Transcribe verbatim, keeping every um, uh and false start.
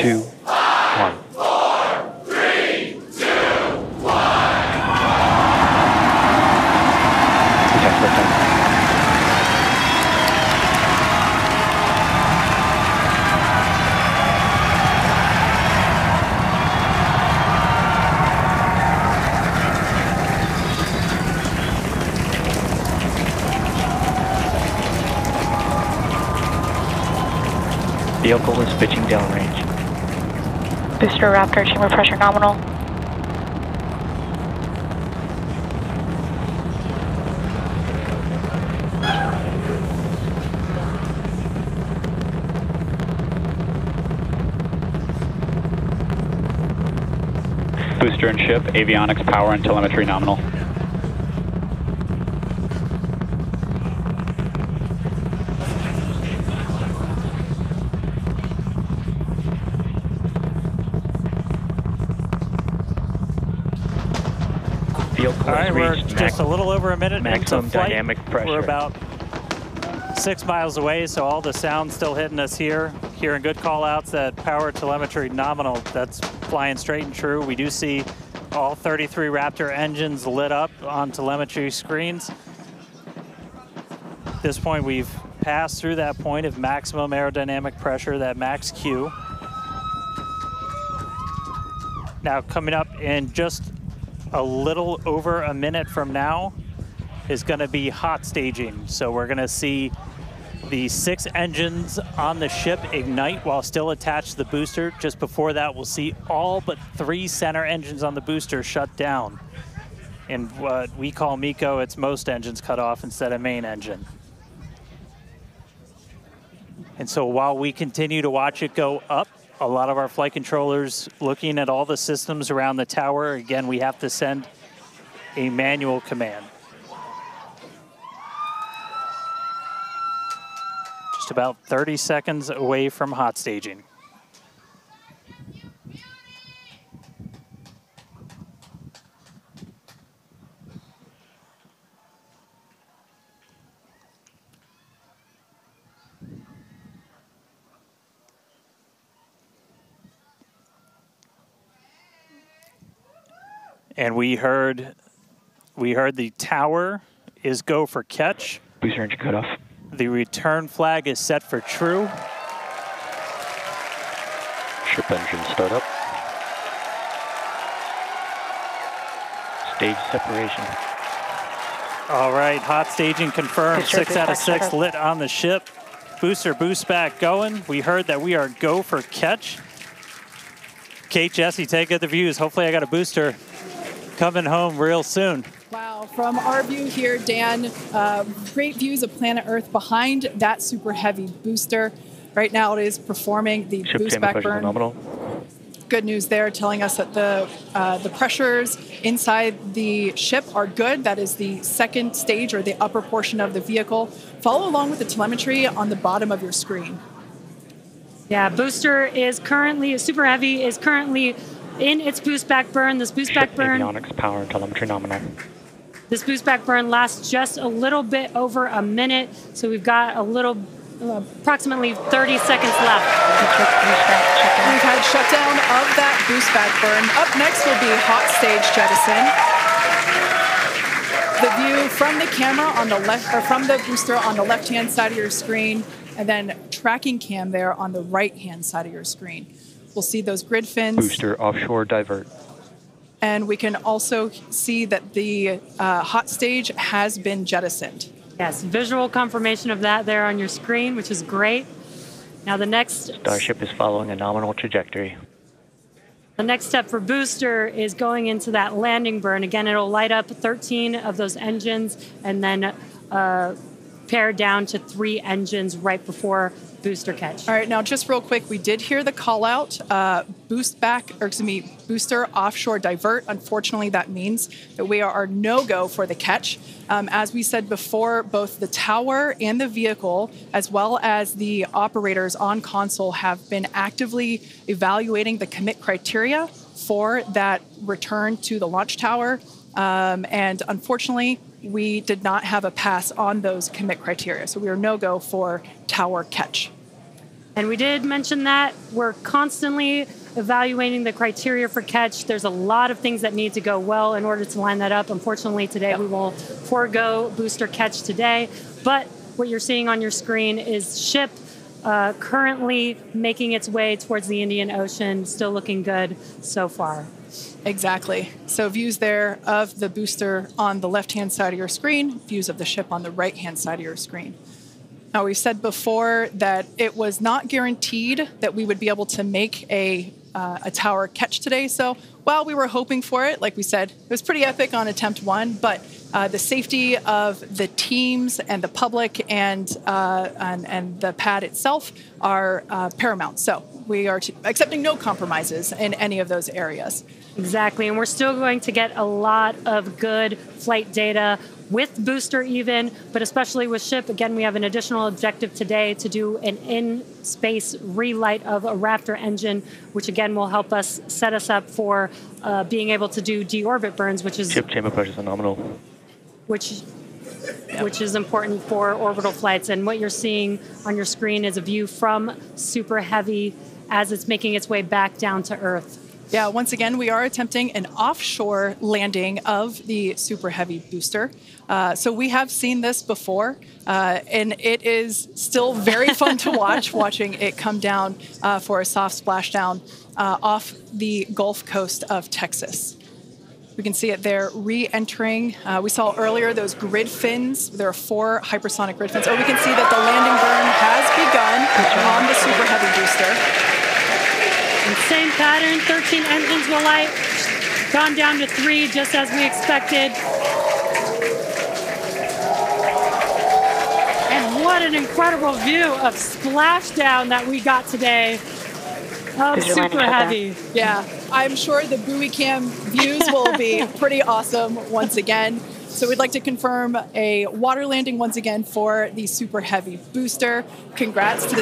two, one. Vehicle is pitching downrange. Booster Raptor, chamber pressure nominal. Booster and ship, avionics, power, and telemetry nominal. Alright, we're just a little over a minute into flight. Dynamic pressure. We're about six miles away, so all the sound's still hitting us here. Hearing good call-outs that power telemetry nominal, that's flying straight and true. We do see all thirty-three Raptor engines lit up on telemetry screens. At this point, we've passed through that point of maximum aerodynamic pressure, that max Q. Now, coming up in just a little over a minute from now is going to be hot staging. So we're going to see the six engines on the ship ignite while still attached to the booster. Just before that, we'll see all but three center engines on the booster shut down. In what we call MECO, it's most engines cut off instead of main engine. And so while we continue to watch it go up, a lot of our flight controllers looking at all the systems around the tower. Again, we have to send a manual command. Just about thirty seconds away from hot staging. And we heard, we heard the tower is go for catch. Booster engine cut off. The return flag is set for true. Ship engine start up. Stage separation. All right, hot staging confirmed. Six out of six lit on the ship. Booster boost back going. We heard that we are go for catch. Kate, Jesse, take out the views. Hopefully I got a booster coming home real soon. Wow, from our view here, Dan, uh, great views of planet Earth behind that Super Heavy booster. Right now it is performing the boost back burn. Good news there, telling us that the, uh, the pressures inside the ship are good. That is the second stage or the upper portion of the vehicle. Follow along with the telemetry on the bottom of your screen. Yeah, booster is currently, Super Heavy is currently in its boost back burn. This boost back burn, avionics, power, telemetry nominal. This boost back burn lasts just a little bit over a minute, so we've got a little, uh, approximately thirty seconds left. We've had shutdown of that boost back burn. Up next will be hot stage jettison. The view from the camera on the left, or from the booster on the left-hand side of your screen, and then tracking cam there on the right-hand side of your screen. We'll see those grid fins. Booster offshore divert. And we can also see that the uh, hot stage has been jettisoned. Yes, visual confirmation of that there on your screen, which is great. Now the next... Starship is following a nominal trajectory. The next step for booster is going into that landing burn. Again, it'll light up thirteen of those engines and then uh, pair down to three engines right before booster catch. All right, now just real quick, we did hear the call out, uh, boost back, or excuse me, booster offshore divert. Unfortunately, that means that we are no-go for the catch. Um, as we said before, both the tower and the vehicle, as well as the operators on console, have been actively evaluating the commit criteria for that return to the launch tower. Um, and unfortunately, we did not have a pass on those commit criteria. So we are no-go for tower catch. And we did mention that we're constantly evaluating the criteria for catch. There's a lot of things that need to go well in order to line that up. Unfortunately, today we will forego booster catch today. But what you're seeing on your screen is ship uh, currently making its way towards the Indian Ocean, still looking good so far. Exactly. So views there of the booster on the left-hand side of your screen, views of the ship on the right-hand side of your screen. Now, we said before that it was not guaranteed that we would be able to make a, uh, a tower catch today. So while we were hoping for it, like we said, it was pretty epic on attempt one, but uh, the safety of the teams and the public and, uh, and, and the pad itself are uh, paramount. So we are t- accepting no compromises in any of those areas. Exactly, and we're still going to get a lot of good flight data with booster even, but especially with ship. Again, we have an additional objective today to do an in-space relight of a Raptor engine, which again will help us set us up for uh, being able to do deorbit burns, which is... Ship chamber pressures are nominal. Which... Yeah. Which is important for orbital flights. And what you're seeing on your screen is a view from Super Heavy as it's making its way back down to Earth. Yeah, once again, we are attempting an offshore landing of the Super Heavy booster. Uh, so we have seen this before, uh, and it is still very fun to watch, watching it come down uh, for a soft splashdown uh, off the Gulf Coast of Texas. We can see it there re-entering. Uh, we saw earlier those grid fins. There are four hypersonic grid fins. Oh, we can see that the landing burn has begun on the Super Heavy booster. And same pattern, thirteen engines will light. Gone down to three, just as we expected. And what an incredible view of splashdown that we got today. Oh, Super Heavy. Yeah, I'm sure the buoy cam views will be pretty awesome once again. So we'd like to confirm a water landing once again for the Super Heavy booster. Congrats to the